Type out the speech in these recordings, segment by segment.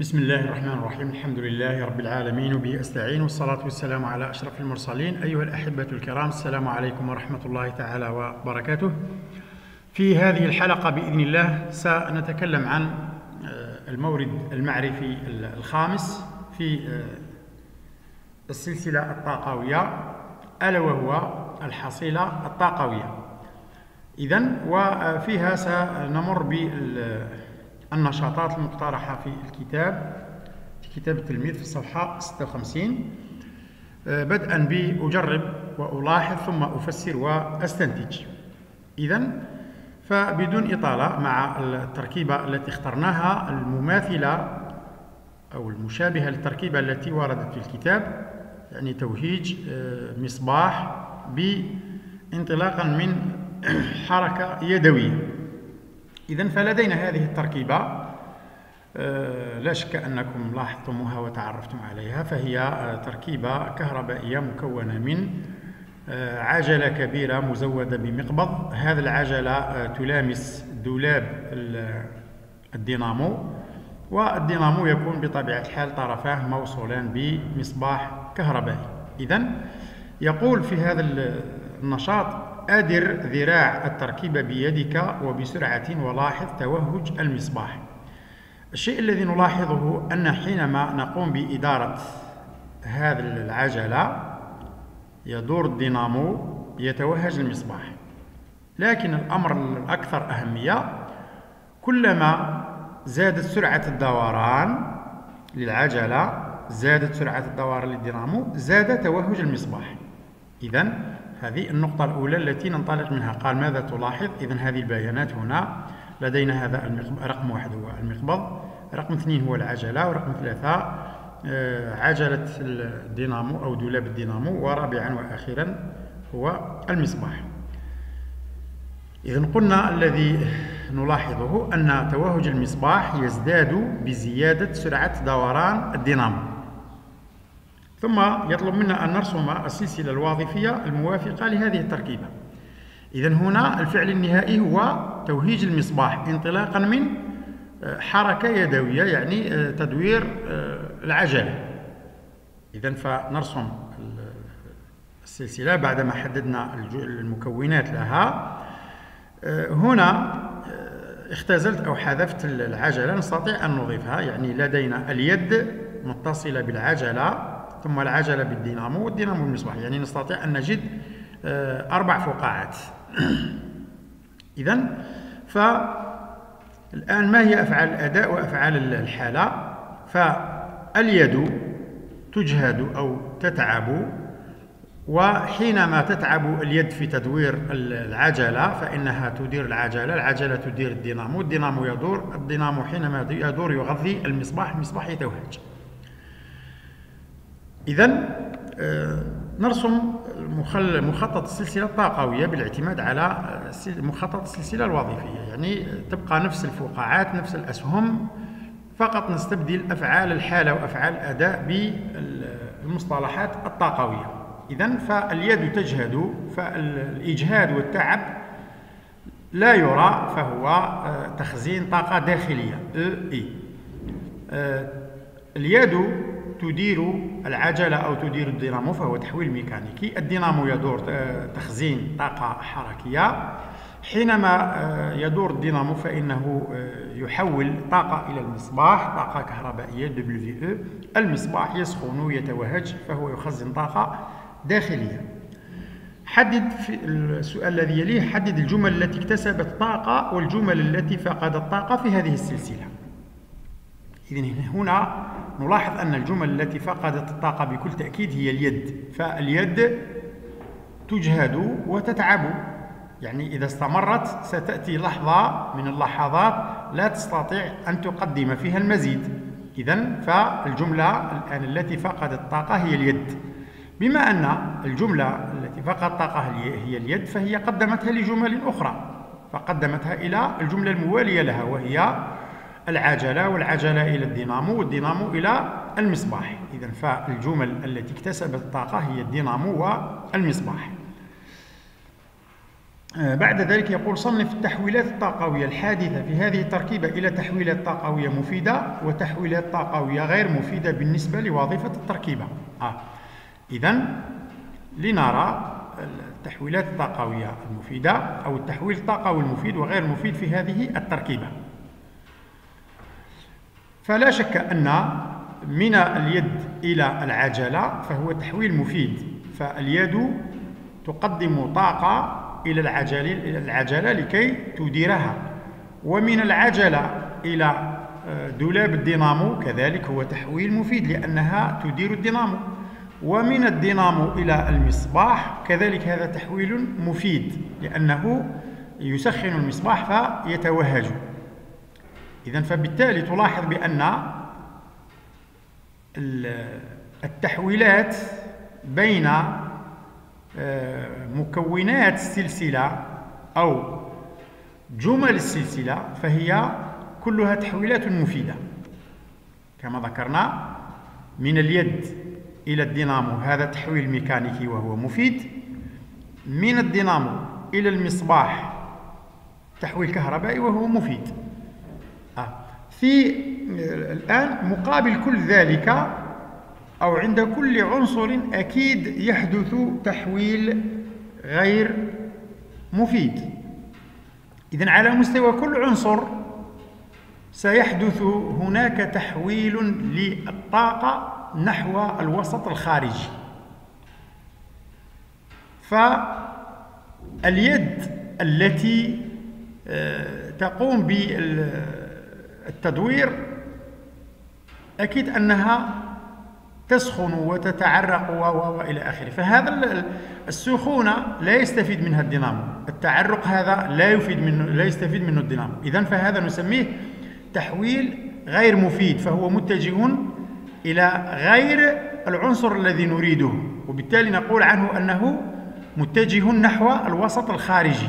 بسم الله الرحمن الرحيم. الحمد لله رب العالمين وبه أستعين، والصلاة والسلام على أشرف المرسلين. أيها الأحبة الكرام، السلام عليكم ورحمة الله تعالى وبركاته. في هذه الحلقة بإذن الله سنتكلم عن المورد المعرفي الخامس في السلسلة الطاقوية، ألا وهو الحصيلة الطاقوية. إذن وفيها سنمر بالنشاطات المقترحة في الكتاب، في كتاب التلميذ في الصفحة 56، بدءا بأجرب وألاحظ ثم أفسر وأستنتج. إذن فبدون إطالة مع التركيبة التي اخترناها المماثلة أو المشابهة للتركيبة التي وردت في الكتاب، يعني توهيج مصباح بانطلاقا من حركة يدوية. إذن فلدينا هذه التركيبة، لا شك أنكم لاحظتموها وتعرفتم عليها، فهي تركيبة كهربائية مكونة من عجلة كبيرة مزودة بمقبض، هذا العجلة تلامس دولاب الدينامو، والدينامو يكون بطبيعة الحال طرفاه موصولان بمصباح كهربائي. إذن يقول في هذا النشاط: أدر ذراع التركيبة بيدك وبسرعة ولاحظ توهج المصباح. الشيء الذي نلاحظه أن حينما نقوم بإدارة هذا العجلة يدور الدينامو يتوهج المصباح، لكن الأمر الأكثر أهمية كلما زادت سرعة الدوران للعجلة زادت سرعة الدوران للدينامو زاد توهج المصباح. إذن هذه النقطة الأولى التي ننطلق منها. قال: ماذا تلاحظ؟ إذن هذه البيانات هنا لدينا، هذا رقم واحد هو المقبض، رقم اثنين هو العجلة، ورقم ثلاثة عجلة الدينامو أو دولاب الدينامو، ورابعا وأخيرا هو المصباح. إذن قلنا الذي نلاحظه أن توهج المصباح يزداد بزيادة سرعة دوران الدينامو. ثم يطلب منا أن نرسم السلسلة الوظيفية الموافقة لهذه التركيبة. إذن هنا الفعل النهائي هو توهيج المصباح انطلاقا من حركة يدوية، يعني تدوير العجلة. إذن فنرسم السلسلة بعدما حددنا المكونات لها. هنا اختزلت أو حذفت العجلة، نستطيع أن نضيفها، يعني لدينا اليد متصلة بالعجلة ثم العجلة بالدينامو والدينامو بالمصباح، يعني نستطيع أن نجد أربع فقاعات. إذن فالآن ما هي أفعال الأداء وأفعال الحالة؟ فاليد تجهد أو تتعب، وحينما تتعب اليد في تدوير العجلة فإنها تدير العجلة، العجلة تدير الدينامو، الدينامو يدور، الدينامو حينما يدور يغذي المصباح، المصباح يتوهج. إذن نرسم مخطط السلسلة الطاقوية بالاعتماد على مخطط السلسلة الوظيفية، يعني تبقى نفس الفقاعات نفس الأسهم، فقط نستبدل أفعال الحالة وأفعال الأداء بالمصطلحات الطاقوية. إذن فاليد تجهد، فالإجهاد والتعب لا يرى، فهو تخزين طاقة داخلية. اليد تدير العجلة أو تدير الدينامو، فهو تحويل ميكانيكي، الدينامو يدور تخزين طاقة حركية، حينما يدور الدينامو فإنه يحول طاقة إلى المصباح، طاقة كهربائية WE، المصباح يسخن يتوهج فهو يخزن طاقة داخلية. حدد في السؤال الذي يليه: حدد الجمل التي اكتسبت طاقة والجمل التي فقدت طاقة في هذه السلسلة. إذن هنا نلاحظ أن الجمل التي فقدت الطاقة بكل تأكيد هي اليد، فاليد تجهد وتتعب، يعني إذا استمرت ستأتي لحظة من اللحظات لا تستطيع أن تقدم فيها المزيد. إذن فالجملة الآن التي فقدت الطاقة هي اليد، بما أن الجملة التي فقدت الطاقة هي اليد فهي قدمتها لجمل أخرى، فقدمتها إلى الجملة الموالية لها وهي العجلة، والعجلة إلى الدينامو، والدينامو إلى المصباح. إذن فالجمل التي اكتسبت الطاقة هي الدينامو والمصباح. بعد ذلك يقول صنف التحويلات الطاقوية الحادثة في هذه التركيبة إلى تحويلات طاقوية مفيدة وتحويلات طاقوية غير مفيدة بالنسبة لوظيفة التركيبة. إذن لنرى التحويلات الطاقوية المفيدة أو التحويل الطاقوي المفيد وغير المفيد في هذه التركيبة. فلا شك أن من اليد إلى العجلة فهو تحويل مفيد، فاليد تقدم طاقة إلى العجلة لكي تديرها، ومن العجلة إلى دولاب الدينامو كذلك هو تحويل مفيد لأنها تدير الدينامو، ومن الدينامو إلى المصباح كذلك هذا تحويل مفيد لأنه يسخن المصباح فيتوهج. إذن فبالتالي تلاحظ بأن التحويلات بين مكونات السلسلة أو جمل السلسلة فهي كلها تحويلات مفيدة كما ذكرنا. من اليد إلى الدينامو هذا تحويل ميكانيكي وهو مفيد، من الدينامو إلى المصباح تحويل كهربائي وهو مفيد. في الآن مقابل كل ذلك أو عند كل عنصر أكيد يحدث تحويل غير مفيد. إذن على مستوى كل عنصر سيحدث هناك تحويل للطاقة نحو الوسط الخارجي. فاليد التي تقوم بالتدوير أكيد أنها تسخن وتتعرق وإلى آخره، فهذا السخونة لا يستفيد منها الدينامو، التعرق هذا لا يستفيد منه الدينامو. إذن فهذا نسميه تحويل غير مفيد، فهو متجه إلى غير العنصر الذي نريده، وبالتالي نقول عنه أنه متجه نحو الوسط الخارجي.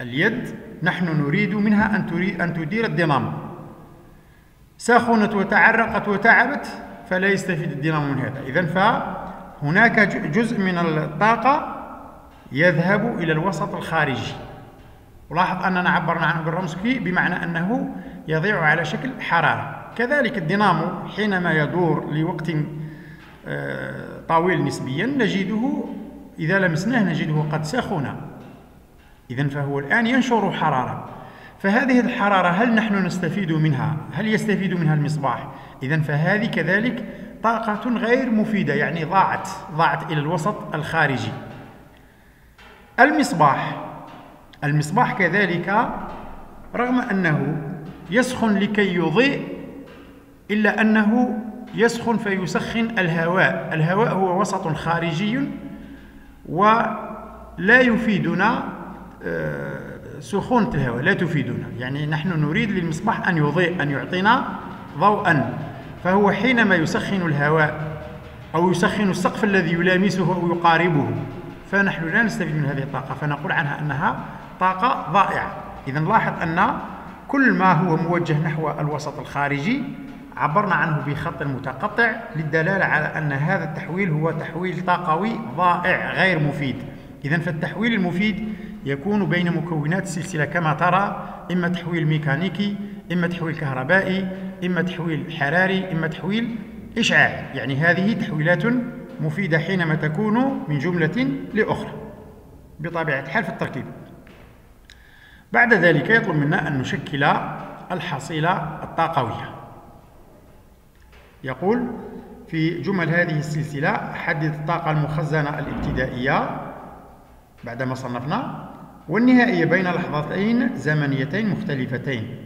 اليد نحن نريد منها أن تدير الدينامو، سخنت وتعرقت وتعبت فلا يستفيد الدينامو من هذا. إذن فهناك جزء من الطاقة يذهب إلى الوسط الخارجي، ولاحظ أننا عبرنا عنه بالرمز كي بمعنى أنه يضيع على شكل حرارة. كذلك الدينامو حينما يدور لوقت طويل نسبيا نجده إذا لمسناه نجده قد سخن، إذن فهو الآن ينشر حرارة. فهذه الحرارة هل نحن نستفيد منها؟ هل يستفيد منها المصباح؟ إذن فهذه كذلك طاقة غير مفيدة، يعني ضاعت إلى الوسط الخارجي. المصباح كذلك رغم أنه يسخن لكي يضيء إلا أنه يسخن فيسخن الهواء، الهواء هو وسط خارجي ولا يفيدنا سخونة الهواء، لا تفيدنا، يعني نحن نريد للمصباح أن يضيء، أن يعطينا ضوءا، فهو حينما يسخن الهواء أو يسخن السقف الذي يلامسه أو يقاربه فنحن لا نستفيد من هذه الطاقة، فنقول عنها أنها طاقة ضائعة. إذن لاحظ أن كل ما هو موجه نحو الوسط الخارجي عبرنا عنه بخط متقطع للدلالة على أن هذا التحويل هو تحويل طاقوي ضائع غير مفيد. إذن فالتحويل المفيد يكون بين مكونات السلسلة كما ترى، إما تحويل ميكانيكي، إما تحويل كهربائي، إما تحويل حراري، إما تحويل إشعاع، يعني هذه تحويلات مفيدة حينما تكون من جملة لأخرى بطبيعة الحال في التركيب. بعد ذلك يطلب منا أن نشكل الحصيلة الطاقوية. يقول في جمل هذه السلسلة حدد الطاقة المخزنة الابتدائية بعدما صنفنا والنهائية بين لحظتين زمنيتين مختلفتين.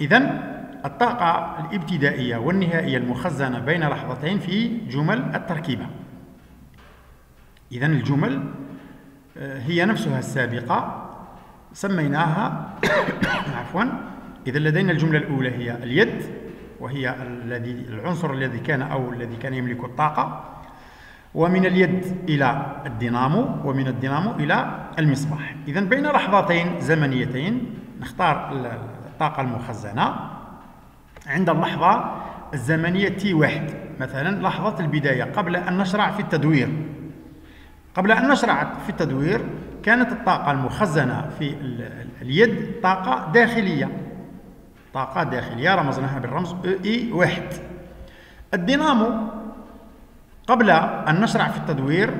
إذن الطاقة الابتدائية والنهائية المخزنة بين لحظتين في جمل التركيبة. إذن الجمل هي نفسها السابقة سميناها عفوا. إذن لدينا الجملة الأولى هي اليد وهي العنصر الذي كان أو الذي كان يملك الطاقة، ومن اليد إلى الدينامو، ومن الدينامو إلى المصباح. إذن بين لحظتين زمنيتين نختار الطاقة المخزنة عند اللحظة الزمنية T1، مثلا لحظة البداية قبل أن نشرع في التدوير. كانت الطاقة المخزنة في اليد طاقة داخلية، طاقة داخلية رمزناها بالرمز EE1. الدينامو قبل أن نشرع في التدوير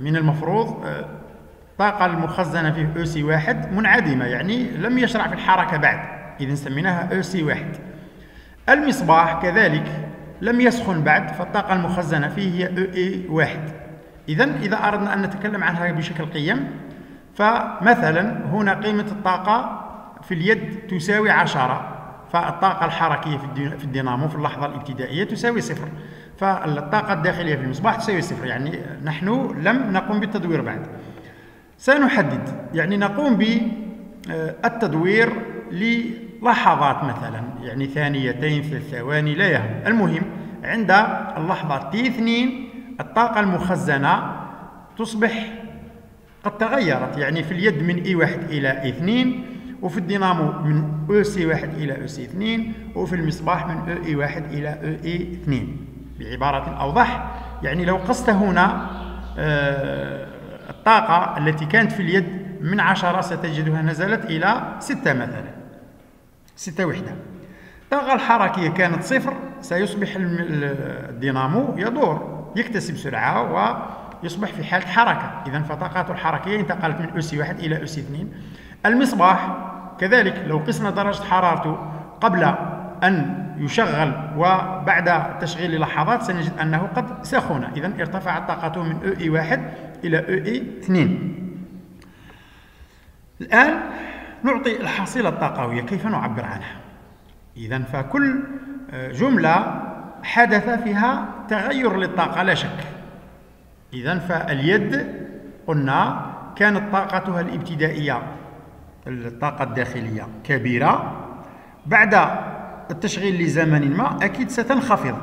من المفروض الطاقة المخزنة فيه EC1 منعدمة، يعني لم يشرع في الحركة بعد، إذا سميناها EC1. المصباح كذلك لم يسخن بعد، فالطاقة المخزنة فيه هي EE1. إذن إذا أردنا أن نتكلم عنها بشكل قيم، فمثلا هنا قيمة الطاقة في اليد تساوي 10، فالطاقة الحركية في الدينامو في اللحظة الابتدائية تساوي 0، فالطاقة الداخلية في المصباح تساوي 0، يعني نحن لم نقم بالتدوير بعد. سنحدد، يعني نقوم بالتدوير للحظات مثلا، يعني ثانيتين 3 ثواني لا يهم. المهم عند اللحظة T2 الطاقة المخزنة تصبح قد تغيرت، يعني في اليد من E1 إلى E2، وفي الدينامو من EC1 إلى EC2، وفي المصباح من EE1 إلى EE2. بعبارة أوضح، يعني لو قست هنا الطاقة التي كانت في اليد من 10 ستجدها نزلت إلى 6 مثلا، 6 وحدة. الطاقة الحركية كانت 0، سيصبح الدينامو يدور، يكتسب سرعة ويصبح في حالة حركة، إذن فطاقته الحركية انتقلت من EC1 إلى EC2. المصباح كذلك لو قسنا درجة حرارته قبل أن يشغل وبعد تشغيل لحظات سنجد أنه قد سخن، إذن ارتفعت طاقته من EE1 إلى EE2. الآن نعطي الحصيلة الطاقوية، كيف نعبر عنها؟ إذن فكل جملة حدث فيها تغير للطاقة لا شك. إذن فاليد قلنا كانت طاقتها الابتدائية الطاقة الداخلية كبيرة، بعد التشغيل لزمن ما أكيد ستنخفض،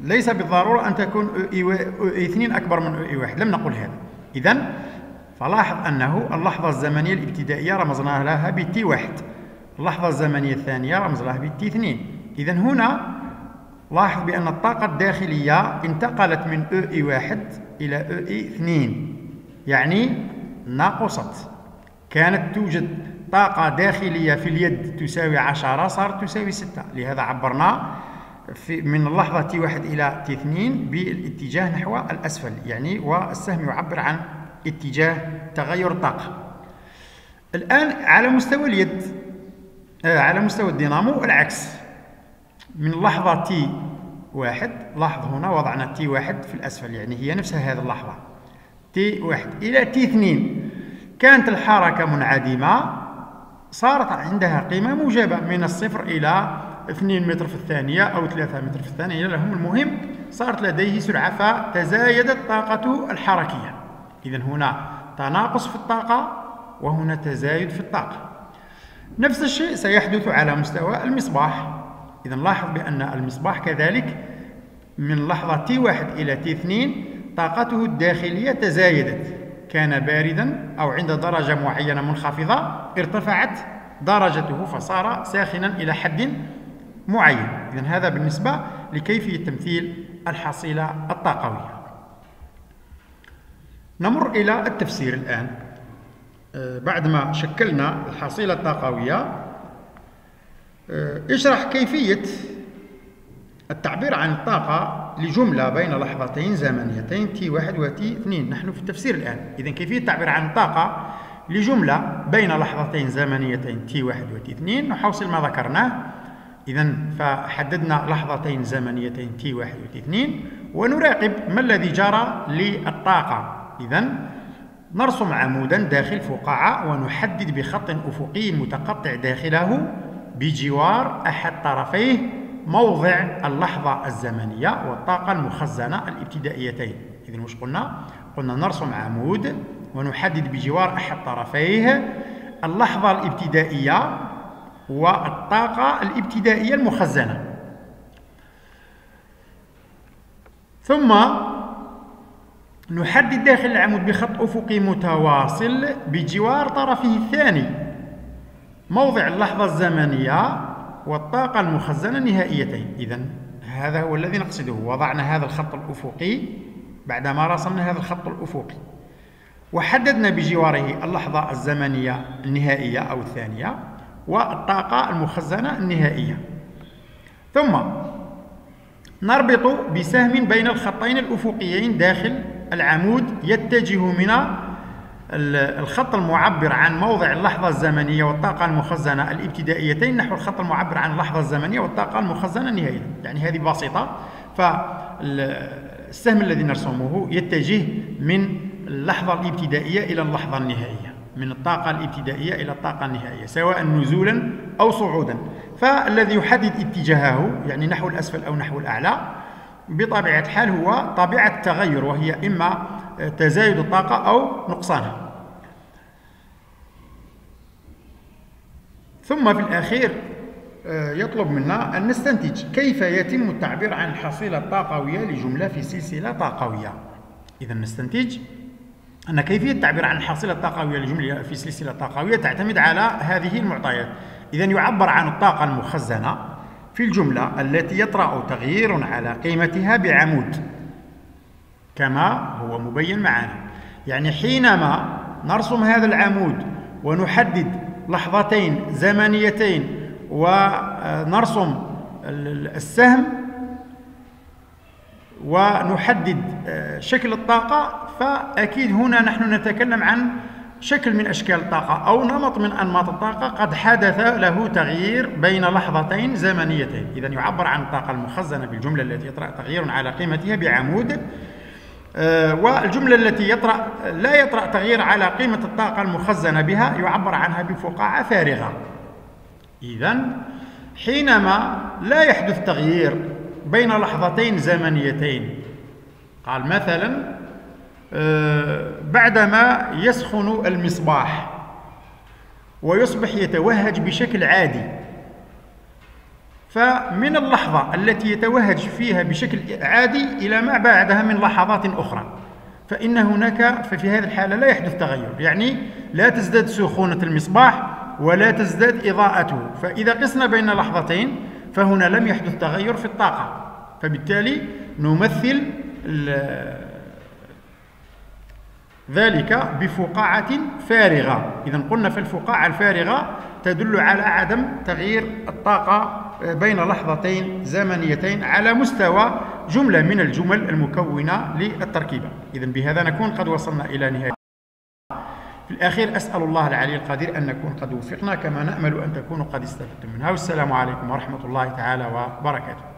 ليس بالضرورة أن تكون EE2 أكبر من EE1، لم نقل هذا. إذن فلاحظ أنه اللحظة الزمنية الابتدائية رمزنا لها بT1، اللحظة الزمنية الثانية رمز لها بT2. إذن هنا لاحظ بأن الطاقة الداخلية انتقلت من EE1 إلى EE2، يعني نقصت. كانت توجد طاقة داخلية في اليد تساوي 10 صارت تساوي 6، لهذا عبرنا من اللحظة T1 إلى T2 بالاتجاه نحو الأسفل، يعني والسهم يعبر عن اتجاه تغير الطاقة. الآن على مستوى اليد على مستوى الدينامو العكس، من اللحظة T1 لاحظ هنا وضعنا T1 في الأسفل، يعني هي نفسها هذه اللحظة T1 إلى T2، كانت الحركة منعدمة، صارت عندها قيمة موجبة من 0 إلى 2 متر في الثانية أو 3 متر في الثانية لهم، المهم صارت لديه سرعة فتزايدت طاقته الحركية. إذن هنا تناقص في الطاقة وهنا تزايد في الطاقة. نفس الشيء سيحدث على مستوى المصباح. إذا لاحظ بأن المصباح كذلك من لحظة T1 إلى T2 طاقته الداخلية تزايدت، كان باردا أو عند درجة معينة منخفضة ارتفعت درجته فصار ساخنا إلى حد معين. إذا هذا بالنسبة لكيفية تمثيل الحصيلة الطاقوية. نمر إلى التفسير الآن. بعدما شكلنا الحصيلة الطاقوية اشرح كيفية التعبير عن الطاقة لجملة بين لحظتين زمنيتين T1 و T2. نحن في التفسير الآن. إذن كيفية التعبير عن الطاقة لجملة بين لحظتين زمنيتين T1 و T2 نحوصل ما ذكرناه. إذن فحددنا لحظتين زمنيتين T1 و T2 ونراقب ما الذي جرى للطاقة. إذن نرسم عمودا داخل فقاعة ونحدد بخط أفقي متقطع داخله بجوار أحد طرفيه موضع اللحظة الزمنية والطاقة المخزنة الابتدائيتين. إذن واش قلنا؟ قلنا نرسم عمود ونحدد بجوار أحد طرفيه اللحظة الابتدائية والطاقة الابتدائية المخزنة، ثم نحدد داخل العمود بخط أفقي متواصل بجوار طرفه الثاني موضع اللحظة الزمنية والطاقة المخزنة النهائيتين. إذن هذا هو الذي نقصده. وضعنا هذا الخط الأفقي بعدما رسمنا هذا الخط الأفقي، وحددنا بجواره اللحظة الزمنية النهائية أو الثانية والطاقة المخزنة النهائية، ثم نربط بسهم بين الخطين الأفقيين داخل العمود يتجه من الخط المعبر عن موضع اللحظة الزمنية والطاقة المخزنة الابتدائيتين نحو الخط المعبر عن اللحظة الزمنية والطاقة المخزنة النهائية. يعني هذه بسيطة. فالسهم الذي نرسمه يتجه من اللحظة الابتدائية إلى اللحظة النهائية، من الطاقة الابتدائية إلى الطاقة النهائية، سواء نزولا أو صعودا. فالذي يحدد اتجاهه يعني نحو الأسفل أو نحو الأعلى بطبيعة الحال هو طبيعة التغير، وهي إما تزايد الطاقة أو نقصانها. ثم في الأخير يطلب منا أن نستنتج كيف يتم التعبير عن الحصيلة الطاقوية لجملة في سلسلة طاقوية. إذا نستنتج أن كيفية التعبير عن الحصيلة الطاقوية لجملة في سلسلة طاقوية تعتمد على هذه المعطيات. إذا يعبر عن الطاقة المخزنة في الجملة التي يطرأ تغيير على قيمتها بعمود كما هو مبين معنا. يعني حينما نرسم هذا العمود ونحدد لحظتين زمنيتين ونرسم السهم ونحدد شكل الطاقة، فأكيد هنا نحن نتكلم عن شكل من أشكال الطاقة أو نمط من أنماط الطاقة قد حدث له تغيير بين لحظتين زمنيتين. إذا يعبر عن الطاقة المخزنة بالجملة التي يطرأ تغيير على قيمتها بعمود، والجملة التي لا يطرأ تغيير على قيمة الطاقة المخزنة بها يعبر عنها بفقاعة فارغة. إذا حينما لا يحدث تغيير بين لحظتين زمنيتين، قال مثلا بعدما يسخن المصباح ويصبح يتوهج بشكل عادي، فمن اللحظة التي يتوهج فيها بشكل عادي إلى ما بعدها من لحظات أخرى ففي هذه الحالة لا يحدث تغير، يعني لا تزداد سخونة المصباح ولا تزداد إضاءته. فإذا قسنا بين لحظتين فهنا لم يحدث تغير في الطاقة، فبالتالي نمثل ذلك بفقاعة فارغة. إذا قلنا فالفقاعة الفارغة تدل على عدم تغيير الطاقة بين لحظتين زمنيتين على مستوى جملة من الجمل المكونة للتركيبة. إذا بهذا نكون قد وصلنا إلى نهاية. في الأخير أسأل الله العلي القدير أن نكون قد وفقنا كما نأمل أن تكونوا قد استفدتم منها، والسلام عليكم ورحمة الله تعالى وبركاته.